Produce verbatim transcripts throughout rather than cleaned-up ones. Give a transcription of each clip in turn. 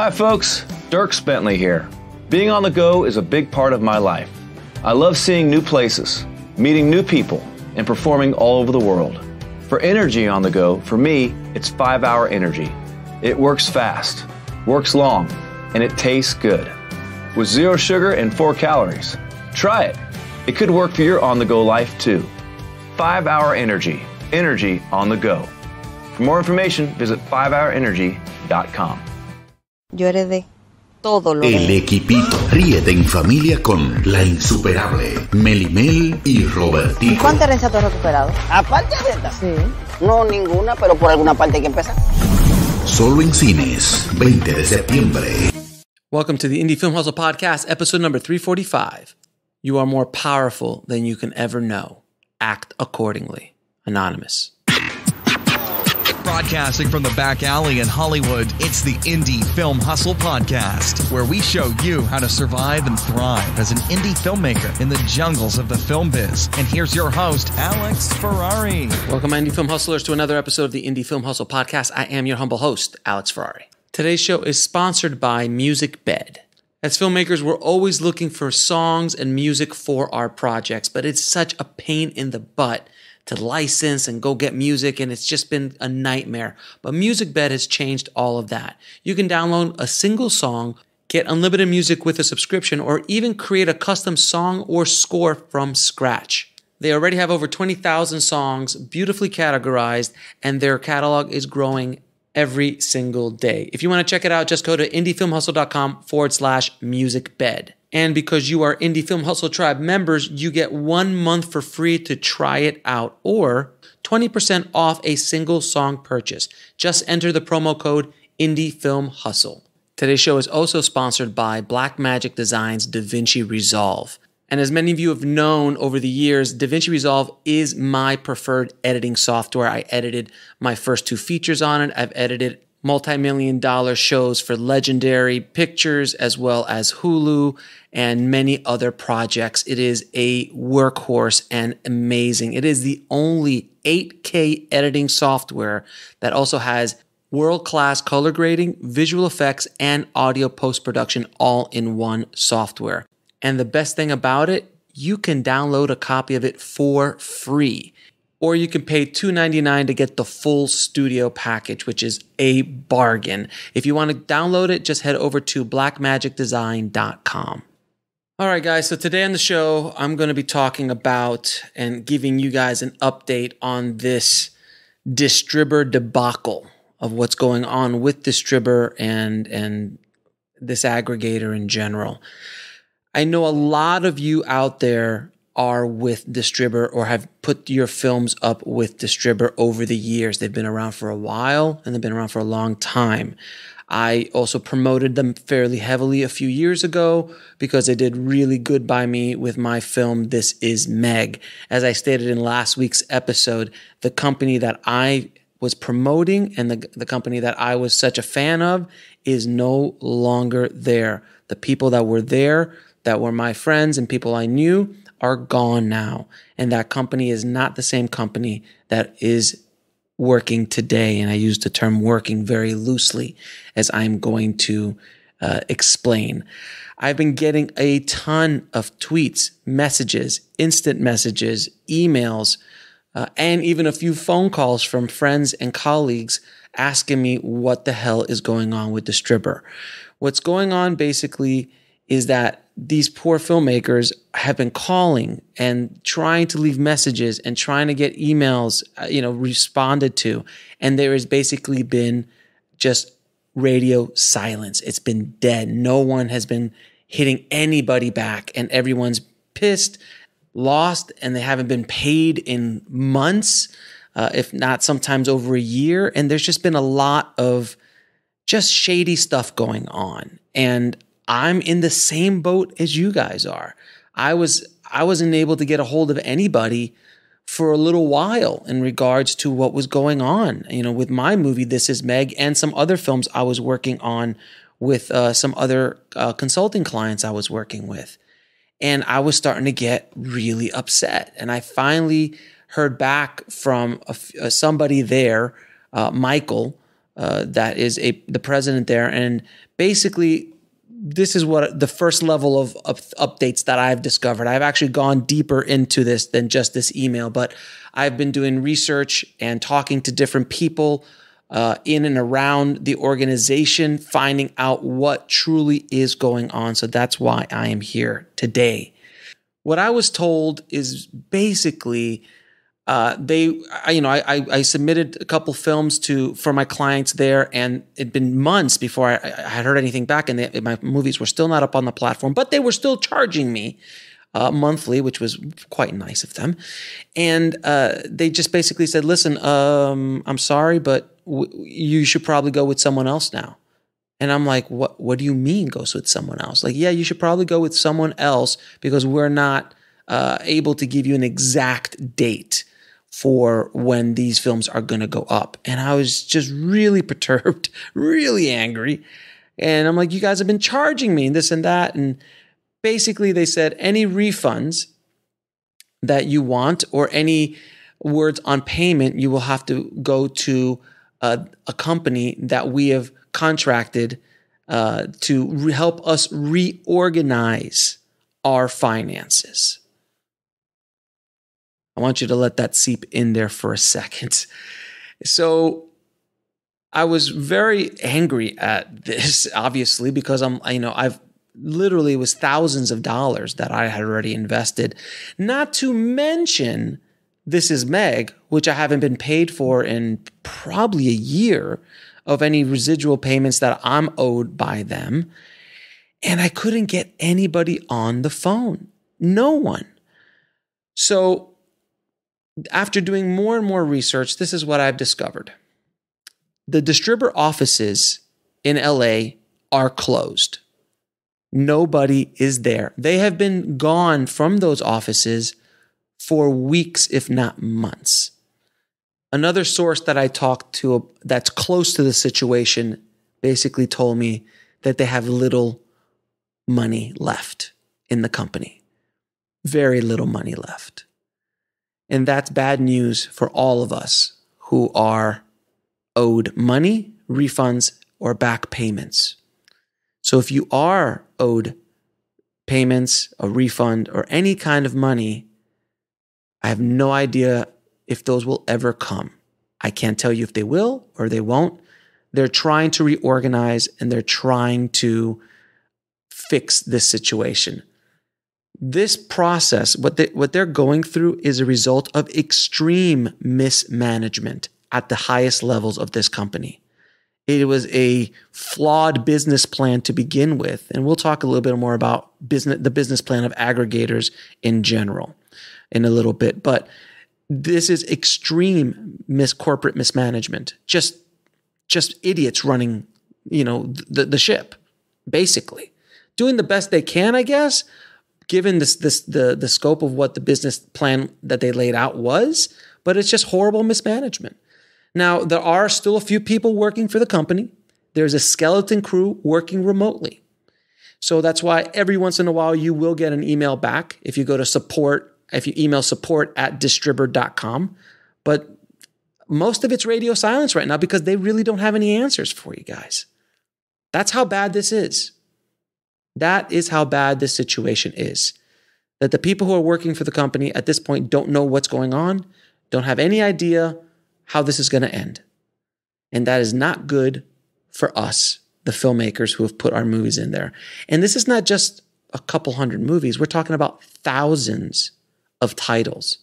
Hi folks, Dierks Bentley here. Being on the go is a big part of my life. I love seeing new places, meeting new people, and performing all over the world. For energy on the go, for me, it's Five Hour Energy. It works fast, works long, and it tastes good. With zero sugar and four calories. Try it. It could work for your on-the-go life too. Five Hour Energy. Energy on the go. For more information, visit five hour energy dot com. Yo heredé todo lo El equipito. Ríete en familia con la insuperable Meli Mel y Robertico. ¿Y cuánta herencia tú has recuperado? ¿Aparte de esta? Sí. No, ninguna, pero por alguna parte hay que empezar. Solo en cines, veinte de septiembre. Welcome to the Indie Film Hustle Podcast, episode number three forty-five. You are more powerful than you can ever know. Act accordingly. Anonymous. Broadcasting from the back alley in Hollywood, it's the Indie Film Hustle Podcast, where we show you how to survive and thrive as an indie filmmaker in the jungles of the film biz. And here's your host, Alex Ferrari. Welcome, Indie Film Hustlers, to another episode of the Indie Film Hustle Podcast. I am your humble host, Alex Ferrari. Today's show is sponsored by Music Bed. As filmmakers, we're always looking for songs and music for our projects, but it's such a pain in the butt to license and go get music, and it's just been a nightmare. But Music Bed has changed all of that. You can download a single song, get unlimited music with a subscription, or even create a custom song or score from scratch. They already have over twenty thousand songs, beautifully categorized, and their catalog is growing every single day. If you want to check it out, just go to indiefilmhustle.com forward slash music bed. And because you are Indie Film Hustle Tribe members, you get one month for free to try it out, or twenty percent off a single song purchase. Just enter the promo code Indie Film Hustle. Today's show is also sponsored by Blackmagic Design's DaVinci Resolve. And as many of you have known over the years, DaVinci Resolve is my preferred editing software. I edited my first two features on it. I've edited multi-million dollar shows for Legendary Pictures, as well as Hulu and many other projects. It is a workhorse and amazing. It is the only eight K editing software that also has world-class color grading, visual effects, and audio post-production all in one software. And the best thing about it, you can download a copy of it for free, or you can pay two ninety-nine to get the full studio package, which is a bargain. If you want to download it, just head over to black magic design dot com. All right, guys, so today on the show, I'm going to be talking about and giving you guys an update on this Distribber debacle, of what's going on with Distribber and, and this aggregator in general. I know a lot of you out there are with Distribber or have put your films up with Distribber over the years. They've been around for a while, and they've been around for a long time. I also promoted them fairly heavily a few years ago because they did really good by me with my film, This Is Meg. As I stated in last week's episode, the company that I was promoting and the, the company that I was such a fan of is no longer there. The people that were there, that were my friends and people I knew, are gone now. And that company is not the same company that is working today. And I use the term working very loosely, as I'm going to uh, explain. I've been getting a ton of tweets, messages, instant messages, emails, uh, and even a few phone calls from friends and colleagues asking me what the hell is going on with Distribber. What's going on basically is that these poor filmmakers have been calling and trying to leave messages and trying to get emails, you know, responded to. And there has basically been just radio silence. It's been dead. No one has been hitting anybody back, and everyone's pissed, lost, and they haven't been paid in months, uh, if not sometimes over a year. And there's just been a lot of just shady stuff going on. And I'm in the same boat as you guys are. I was I wasn't able to get a hold of anybody for a little while in regards to what was going on, you know, with my movie This Is Meg and some other films I was working on with uh, some other uh, consulting clients I was working with, and I was starting to get really upset. And I finally heard back from a, uh, somebody there, uh, Michael. uh, that is a the president there. And basically, this is what the first level of up updates that I've discovered. I've actually gone deeper into this than just this email, but I've been doing research and talking to different people uh, in and around the organization, finding out what truly is going on. So that's why I am here today. What I was told is basically uh, they, I, you know, I, I submitted a couple films to for my clients there, and it'd been months before I, I had heard anything back, and they, my movies were still not up on the platform, but they were still charging me uh, monthly, which was quite nice of them. And uh, they just basically said, "Listen, um, I'm sorry, but w you should probably go with someone else now." And I'm like, what, what do you mean goes with someone else? Like, yeah, you should probably go with someone else because we're not uh, able to give you an exact date for when these films are going to go up. And I was just really perturbed, really angry. And I'm like, you guys have been charging me and this and that. And basically they said any refunds that you want or any words on payment, you will have to go to a, a company that we have contracted uh, to help us reorganize our finances. I want you to let that seep in there for a second. So I was very angry at this, obviously, because I'm, you know, I've literally, it was thousands of dollars that I had already invested, not to mention This Is Meg, which I haven't been paid for in probably a year, of any residual payments that I'm owed by them. And I couldn't get anybody on the phone. No one. So after doing more and more research, this is what I've discovered. The Distribber offices in L A are closed. Nobody is there. They have been gone from those offices for weeks, if not months. Another source that I talked to that's close to the situation basically told me that they have little money left in the company. Very little money left. And that's bad news for all of us who are owed money, refunds, or back payments. So if you are owed payments, a refund, or any kind of money, I have no idea if those will ever come. I can't tell you if they will or they won't. They're trying to reorganize and they're trying to fix this situation. This process, what, they, what they're going through is a result of extreme mismanagement at the highest levels of this company. It was a flawed business plan to begin with. And we'll talk a little bit more about business, the business plan of aggregators in general in a little bit. But this is extreme mis corporate mismanagement. Just, just idiots running, you know, the the ship, basically doing the best they can, I guess, given this this the the scope of what the business plan that they laid out was. But it's just horrible mismanagement. Now there are still a few people working for the company. There's a skeleton crew working remotely, so that's why every once in a while you will get an email back if you go to support. If you email support at distribber dot com, but most of it's radio silence right now because they really don't have any answers for you guys. That's how bad this is. That is how bad this situation is. That the people who are working for the company at this point don't know what's going on, don't have any idea how this is going to end. And that is not good for us, the filmmakers who have put our movies in there. And this is not just a couple hundred movies. We're talking about thousands of titles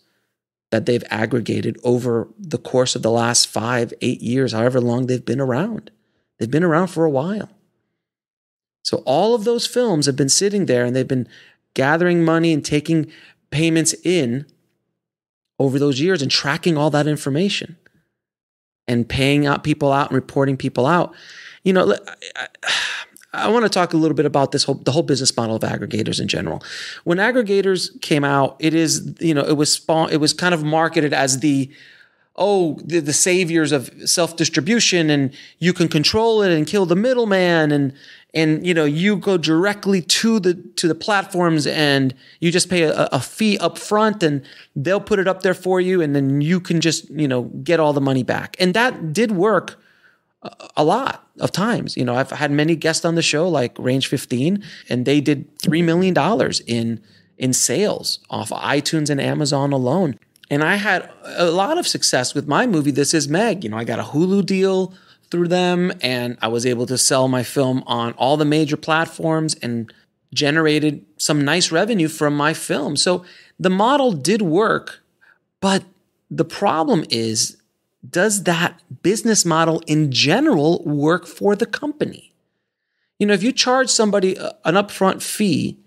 that they've aggregated over the course of the last five, eight years, however long they've been around. They've been around for a while. So all of those films have been sitting there and they've been gathering money and taking payments in over those years and tracking all that information and paying out people out and reporting people out. You know, I, I, I want to talk a little bit about this whole, the whole business model of aggregators in general. When aggregators came out, it is, you know, it was spawn, it was kind of marketed as the, oh, the, the saviors of self-distribution, and you can control it and kill the middleman. And, and, you know, you go directly to the, to the platforms and you just pay a, a fee up front and they'll put it up there for you. And then you can just, you know, get all the money back. And that did work a lot of times. You know, I've had many guests on the show like Range fifteen, and they did three million dollars in, in sales off of iTunes and Amazon alone. And I had a lot of success with my movie, This Is Meg. You know, I got a Hulu deal through them, and I was able to sell my film on all the major platforms and generated some nice revenue from my film. So the model did work, but the problem is, does that business model in general work for the company? You know, if you charge somebody an upfront fee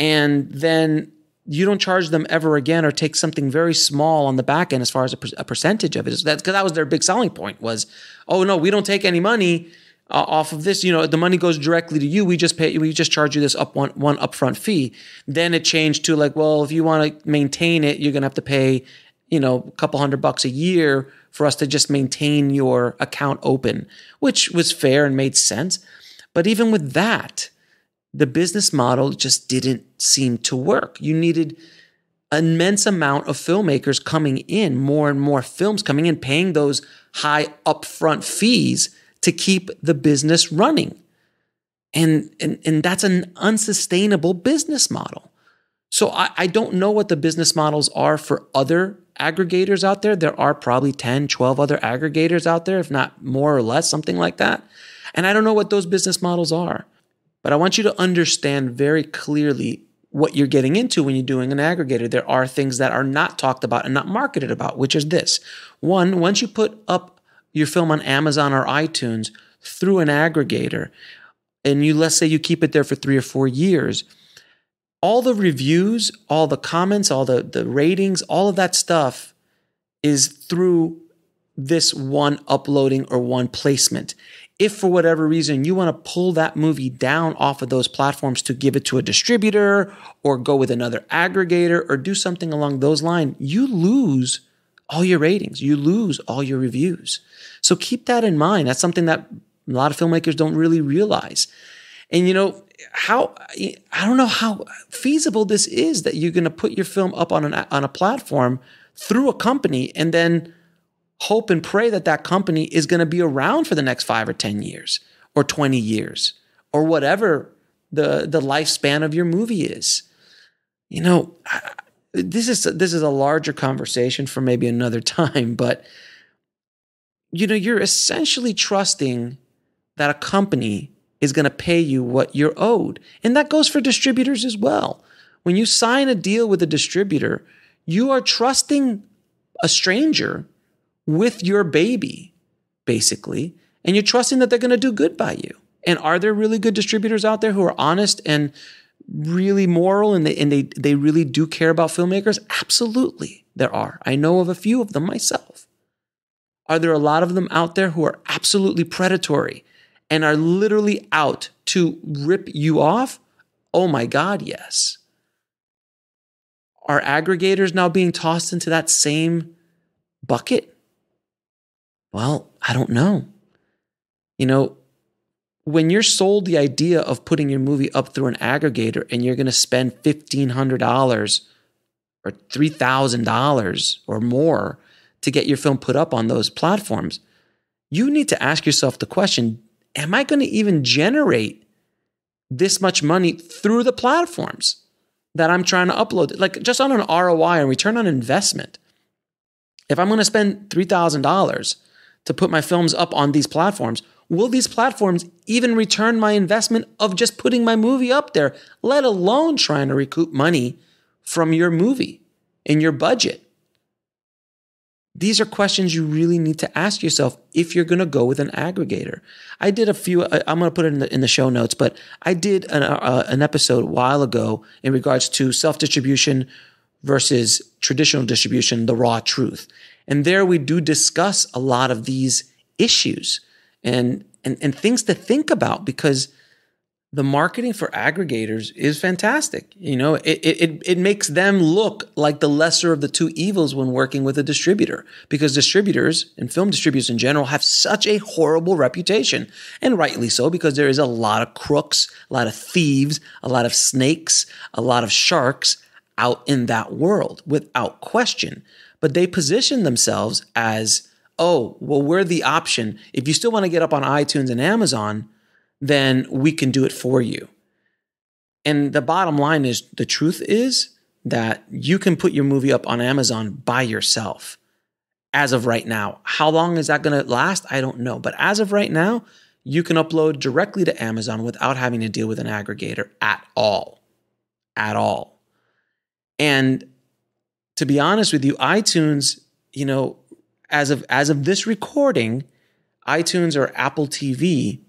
and then you don't charge them ever again, or take something very small on the back end as far as a, per a percentage of it. That's because that was their big selling point was, oh no, we don't take any money uh, off of this. You know, the money goes directly to you. We just pay. We just charge you this up one one upfront fee. Then it changed to like, well, if you want to maintain it, you're gonna have to pay, you know, a couple hundred bucks a year for us to just maintain your account open, which was fair and made sense. But even with that, the business model just didn't seem to work. You needed an immense amount of filmmakers coming in, more and more films coming in, paying those high upfront fees to keep the business running. And, and, and that's an unsustainable business model. So I, I don't know what the business models are for other aggregators out there. There are probably ten, twelve other aggregators out there, if not more or less, something like that. And I don't know what those business models are. But I want you to understand very clearly what you're getting into when you're doing an aggregator. There are things that are not talked about and not marketed about, which is this. One, once you put up your film on Amazon or iTunes through an aggregator, and you, let's say you keep it there for three or four years, all the reviews, all the comments, all the, the ratings, all of that stuff is through this one uploading or one placement. If for whatever reason you want to pull that movie down off of those platforms to give it to a distributor or go with another aggregator or do something along those lines, you lose all your ratings. You lose all your reviews. So keep that in mind. That's something that a lot of filmmakers don't really realize. And you know, how, I don't know how feasible this is that you're going to put your film up on, an, on a platform through a company and then hope and pray that that company is going to be around for the next five or ten years or twenty years or whatever the, the lifespan of your movie is. You know, this is, this is a larger conversation for maybe another time, but you know, you're essentially trusting that a company is going to pay you what you're owed. And that goes for distributors as well. When you sign a deal with a distributor, you are trusting a stranger with your baby, basically, and you're trusting that they're going to do good by you. And are there really good distributors out there who are honest and really moral and they, and they, they really do care about filmmakers? Absolutely, there are. I know of a few of them myself. Are there a lot of them out there who are absolutely predatory and are literally out to rip you off? Oh my God, yes. Are aggregators now being tossed into that same bucket? Well, I don't know. You know, when you're sold the idea of putting your movie up through an aggregator and you're going to spend fifteen hundred dollars or three thousand dollars or more to get your film put up on those platforms, you need to ask yourself the question, am I going to even generate this much money through the platforms that I'm trying to upload? Like just on an R O I and return on investment. If I'm going to spend three thousand dollars to put my films up on these platforms, will these platforms even return my investment of just putting my movie up there, let alone trying to recoup money from your movie and your budget? These are questions you really need to ask yourself if you're going to go with an aggregator. I did a few, I'm going to put it in the, in the show notes, but I did an, uh, an episode a while ago in regards to self-distribution versus traditional distribution, the raw truth. And there we do discuss a lot of these issues and, and, and things to think about because the marketing for aggregators is fantastic. You know, it, it, it makes them look like the lesser of the two evils when working with a distributor because distributors and film distributors in general have such a horrible reputation, and rightly so, because there is a lot of crooks, a lot of thieves, a lot of snakes, a lot of sharks out in that world without question. But they position themselves as, oh, well, we're the option. If you still want to get up on iTunes and Amazon, then we can do it for you. And the bottom line is, the truth is that you can put your movie up on Amazon by yourself as of right now. How long is that going to last? I don't know. But as of right now, you can upload directly to Amazon without having to deal with an aggregator at all, at all. And to be honest with you, iTunes, you know, as of, as of this recording, iTunes or Apple T V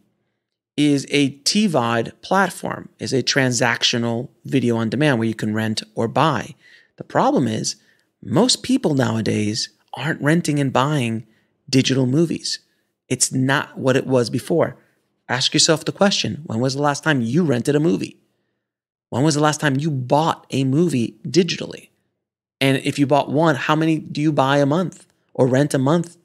is a T VOD platform, is a transactional video on demand where you can rent or buy. The problem is most people nowadays aren't renting and buying digital movies. It's not what it was before. Ask yourself the question, when was the last time you rented a movie? When was the last time you bought a movie digitally? And if you bought one, how many do you buy a month or rent a month?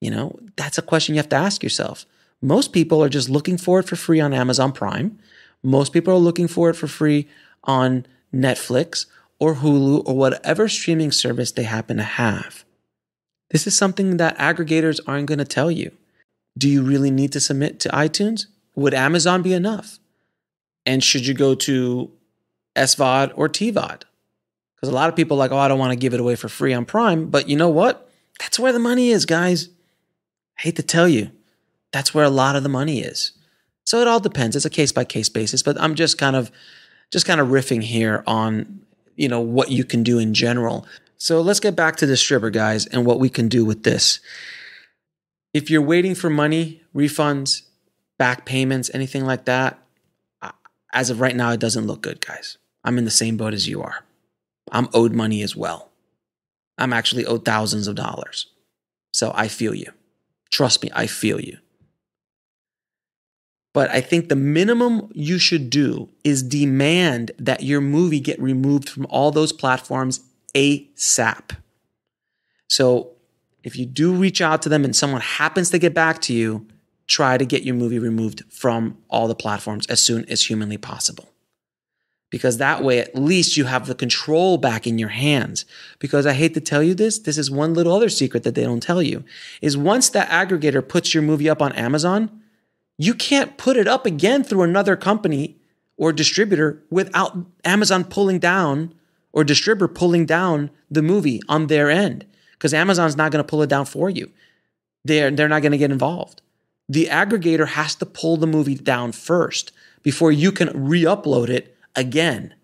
You know, that's a question you have to ask yourself. Most people are just looking for it for free on Amazon Prime. Most people are looking for it for free on Netflix or Hulu or whatever streaming service they happen to have. This is something that aggregators aren't going to tell you. Do you really need to submit to iTunes? Would Amazon be enough? And should you go to S VOD or T VOD? Because a lot of people are like, oh, I don't want to give it away for free on Prime. But you know what? That's where the money is, guys. I hate to tell you. That's where a lot of the money is. So it all depends. It's a case-by-case basis, but I'm just kind of just kind of riffing here on, you know, what you can do in general. So let's get back to Distribber, guys, and what we can do with this. If you're waiting for money, refunds, back payments, anything like that, as of right now, it doesn't look good, guys. I'm in the same boat as you are. I'm owed money as well. I'm actually owed thousands of dollars. So I feel you. Trust me, I feel you. But I think the minimum you should do is demand that your movie get removed from all those platforms ASAP. So if you do reach out to them and someone happens to get back to you, try to get your movie removed from all the platforms as soon as humanly possible. Because that way, at least you have the control back in your hands. Because I hate to tell you this, this is one little other secret that they don't tell you, is once that aggregator puts your movie up on Amazon, you can't put it up again through another company or distributor without Amazon pulling down or Distribber pulling down the movie on their end, because Amazon's not going to pull it down for you. They're, they're not going to get involved. The aggregator has to pull the movie down first before you can re-upload it again.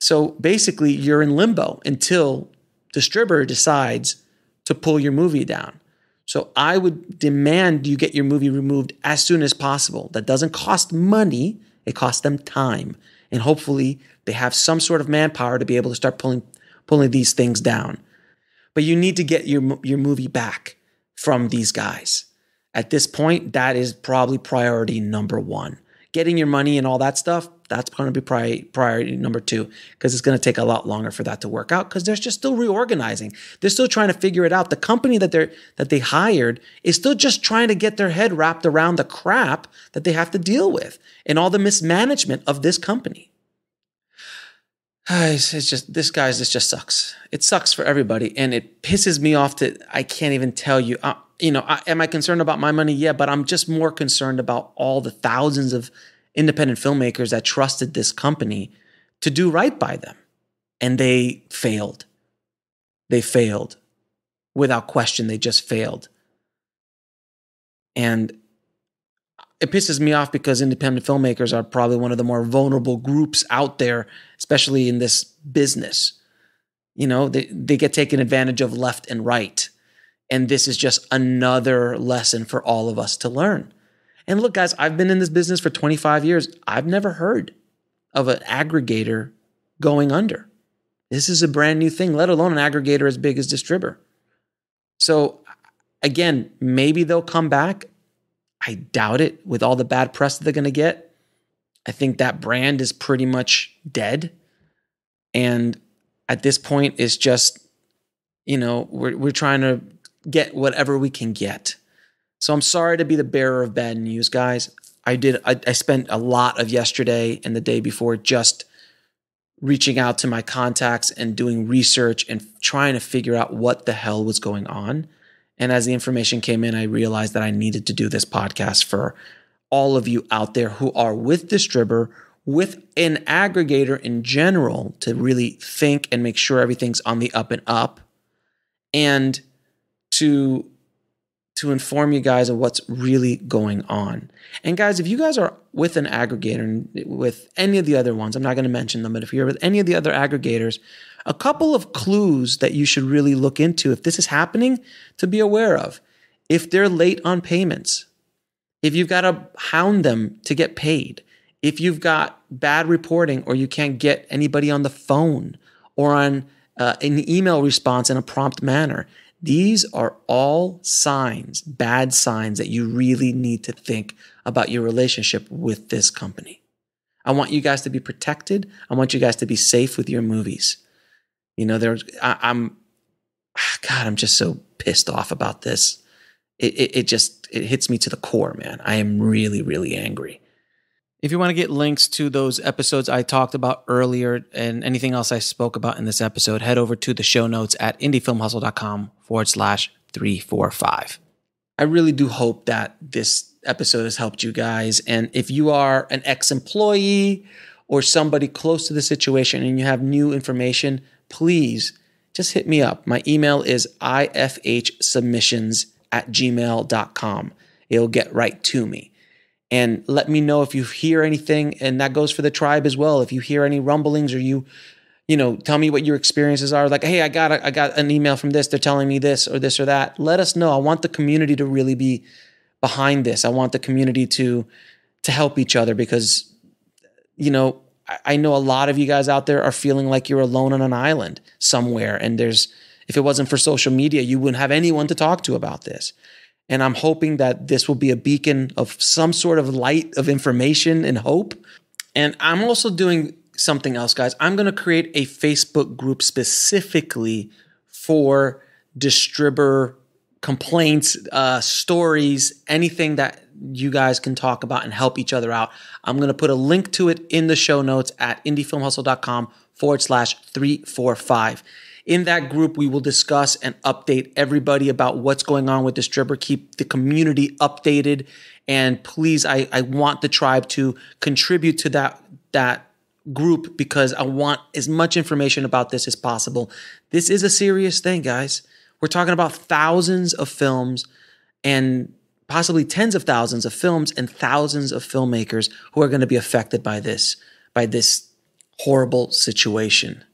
So basically, you're in limbo until Distribber decides to pull your movie down. So I would demand you get your movie removed as soon as possible. That doesn't cost money. It costs them time. And hopefully they have some sort of manpower to be able to start pulling, pulling these things down. But you need to get your, your movie back from these guys. At this point, that is probably priority number one. Getting your money and all that stuff, that's going to be pri- priority number two, because it's going to take a lot longer for that to work out, because they're just still reorganizing. They're still trying to figure it out. The company that they're that they hired is still just trying to get their head wrapped around the crap that they have to deal with and all the mismanagement of this company. It's, it's just this guys. This just sucks. It sucks for everybody, and it pisses me off that I can't even tell you. I, you know, I, am I concerned about my money? Yeah, but I'm just more concerned about all the thousands of independent filmmakers that trusted this company to do right by them, and they failed. They failed, without question. They just failed, and it pisses me off because independent filmmakers are probably one of the more vulnerable groups out there, especially in this business. You know, they, they get taken advantage of left and right. And this is just another lesson for all of us to learn. And look, guys, I've been in this business for twenty-five years. I've never heard of an aggregator going under. This is a brand new thing, let alone an aggregator as big as Distribber. So again, maybe they'll come back. I doubt it with all the bad press that they're going to get. I think that brand is pretty much dead. And at this point, it's just, you know, we're, we're trying to get whatever we can get. So I'm sorry to be the bearer of bad news, guys. I did. I, I spent a lot of yesterday and the day before just reaching out to my contacts and doing research and trying to figure out what the hell was going on. And as the information came in, I realized that I needed to do this podcast for all of you out there who are with Distribber, with an aggregator in general, to really think and make sure everything's on the up and up, and to, to inform you guys of what's really going on. And guys, if you guys are with an aggregator, and with any of the other ones, I'm not going to mention them, but if you're with any of the other aggregators, a couple of clues that you should really look into if this is happening, to be aware of. If they're late on payments, if you've got to hound them to get paid, if you've got bad reporting or you can't get anybody on the phone or on uh, an email response in a prompt manner, these are all signs, bad signs that you really need to think about your relationship with this company. I want you guys to be protected. I want you guys to be safe with your movies. You know, there's, I, I'm, God, I'm just so pissed off about this. It, it, it just, it hits me to the core, man. I am really, really angry. If you want to get links to those episodes I talked about earlier and anything else I spoke about in this episode, head over to the show notes at indiefilmhustle.com forward slash 345. I really do hope that this episode has helped you guys. And if you are an ex-employee or somebody close to the situation and you have new information, please just hit me up. My email is ifhsubmissions at gmail.com. It'll get right to me. And let me know if you hear anything, and that goes for the tribe as well. If you hear any rumblings, or you, you know, tell me what your experiences are. Like, hey, I got a, I got an email from this. They're telling me this or this or that. Let us know. I want the community to really be behind this. I want the community to to help each other, because, you know, I, I know a lot of you guys out there are feeling like you're alone on an island somewhere. And there's, if it wasn't for social media, you wouldn't have anyone to talk to about this. And I'm hoping that this will be a beacon of some sort of light of information and hope. And I'm also doing something else, guys. I'm going to create a Facebook group specifically for Distribber complaints, uh, stories, anything that you guys can talk about and help each other out. I'm going to put a link to it in the show notes at indiefilmhustle.com forward slash 345. In that group, we will discuss and update everybody about what's going on with Distribber. Keep the community updated. And please, I, I want the tribe to contribute to that, that group, because I want as much information about this as possible. This is a serious thing, guys. We're talking about thousands of films, and possibly tens of thousands of films, and thousands of filmmakers who are going to be affected by this, by this horrible situation.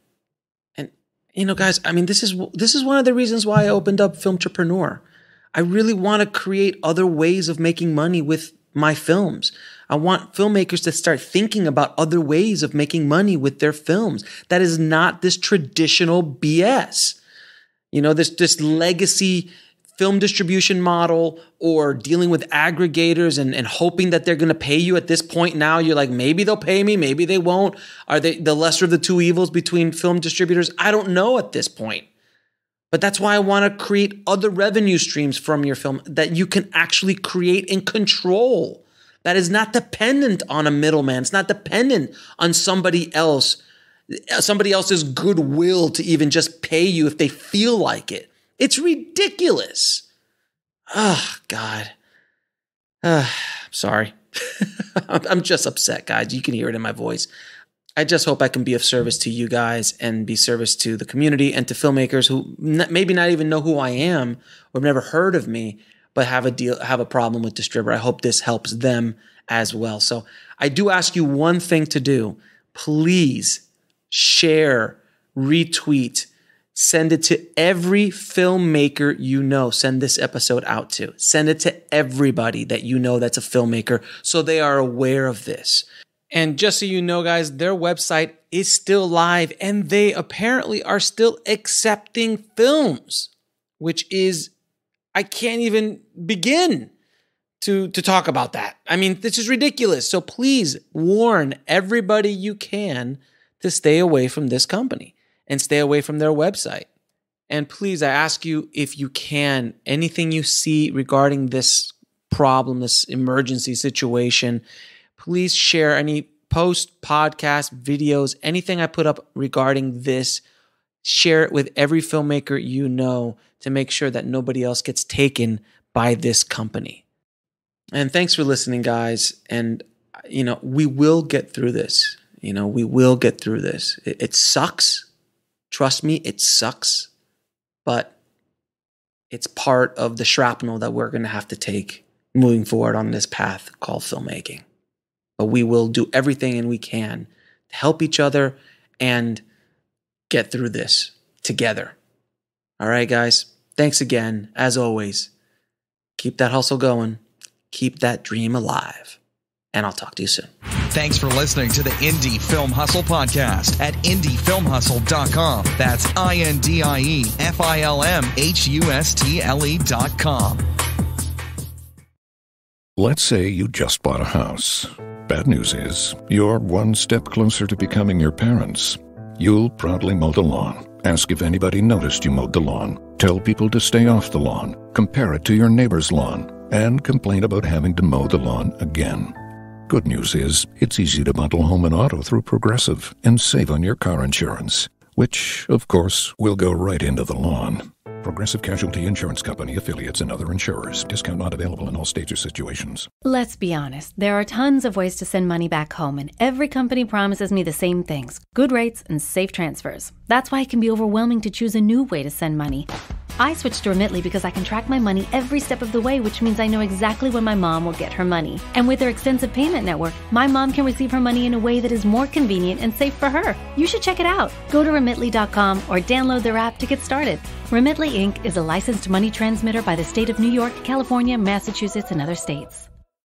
You know, guys, I mean, this is this is one of the reasons why I opened up Filmtrepreneur. I really want to create other ways of making money with my films. I want filmmakers to start thinking about other ways of making money with their films. That is not this traditional B S. You know, this, this legacy film distribution model, or dealing with aggregators and, and hoping that they're going to pay you at this point. Now you're like, maybe they'll pay me, maybe they won't. Are they the lesser of the two evils between film distributors? I don't know at this point. But that's why I want to create other revenue streams from your film that you can actually create and control. That is not dependent on a middleman. It's not dependent on somebody else, somebody else's goodwill to even just pay you if they feel like it. It's ridiculous. Oh, God. Uh, I'm sorry. I'm just upset, guys. You can hear it in my voice. I just hope I can be of service to you guys and be service to the community and to filmmakers who maybe not even know who I am or have never heard of me, but have a deal, have a problem with Distribber. I hope this helps them as well. So I do ask you one thing to do. Please share, retweet, send it to every filmmaker you know. Send this episode out to. Send it to everybody that you know that's a filmmaker, so they are aware of this. And just so you know, guys, their website is still live, and they apparently are still accepting films, which is, I can't even begin to, to talk about that. I mean, this is ridiculous. So please warn everybody you can to stay away from this company and stay away from their website. And please, I ask you, if you can, anything you see regarding this problem, this emergency situation, please share any posts, podcasts, videos, anything I put up regarding this, share it with every filmmaker you know to make sure that nobody else gets taken by this company. And thanks for listening, guys. And, you know, we will get through this. You know, we will get through this. It, it sucks. Trust me, it sucks. But it's part of the shrapnel that we're going to have to take moving forward on this path called filmmaking. But we will do everything and we can to help each other and get through this together. All right, guys. Thanks again. As always, keep that hustle going. Keep that dream alive. And I'll talk to you soon. Thanks for listening to the Indie Film Hustle Podcast at indie film hustle dot com. That's I N D I E F I L M H U S T L E dot com. Let's say you just bought a house. Bad news is you're one step closer to becoming your parents. You'll proudly mow the lawn. Ask if anybody noticed you mowed the lawn. Tell people to stay off the lawn. Compare it to your neighbor's lawn. And complain about having to mow the lawn again. Good news is, it's easy to bundle home and auto through Progressive and save on your car insurance, which, of course, will go right into the lawn. Progressive Casualty Insurance Company, affiliates, and other insurers. Discount not available in all states or situations. Let's be honest. There are tons of ways to send money back home, and every company promises me the same things. Good rates and safe transfers. That's why it can be overwhelming to choose a new way to send money. I switched to Remitly because I can track my money every step of the way, which means I know exactly when my mom will get her money. And with their extensive payment network, my mom can receive her money in a way that is more convenient and safe for her. You should check it out. Go to remitly dot com or download their app to get started. Remitly, Incorporated is a licensed money transmitter by the state of New York, California, Massachusetts, and other states.